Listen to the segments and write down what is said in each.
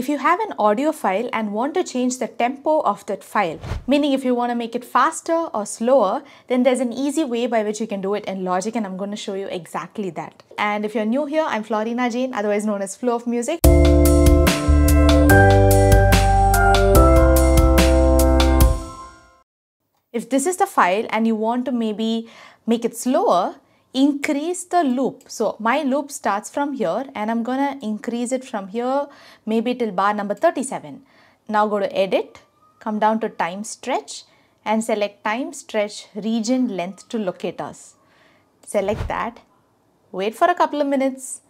If you have an audio file and want to change the tempo of that file, meaning if you want to make it faster or slower, then there's an easy way by which you can do it in Logic, and I'm going to show you exactly that. And if you're new here, I'm Florina Jean, otherwise known as Flo of Music. If this is the file and you want to maybe make it slower, increase the loop. So my loop starts from here and I'm gonna increase it from here maybe till bar number 37. Now go to edit, come down to time stretch and select time stretch region length to locate us. Select that, wait for a couple of minutes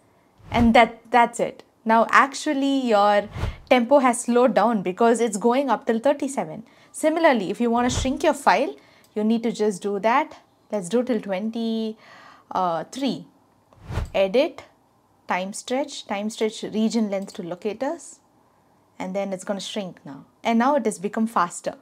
and that's it. Now actually your tempo has slowed down because it's going up till 37. Similarly, if you want to shrink your file, you need to just do that. Let's do till 20. 3. Edit, time stretch region length to locate us, and then it's going to shrink now. And now it has become faster.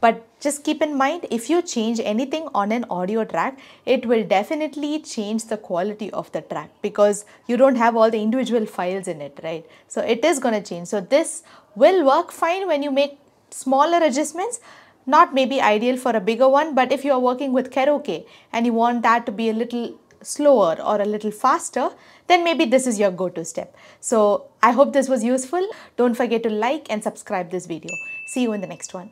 But just keep in mind, if you change anything on an audio track, it will definitely change the quality of the track because you don't have all the individual files in it, right? So it is going to change. So this will work fine when you make smaller adjustments. Not maybe ideal for a bigger one, but if you are working with karaoke and you want that to be a little slower or a little faster, then maybe this is your go-to step. So I hope this was useful. Don't forget to like and subscribe this video. See you in the next one.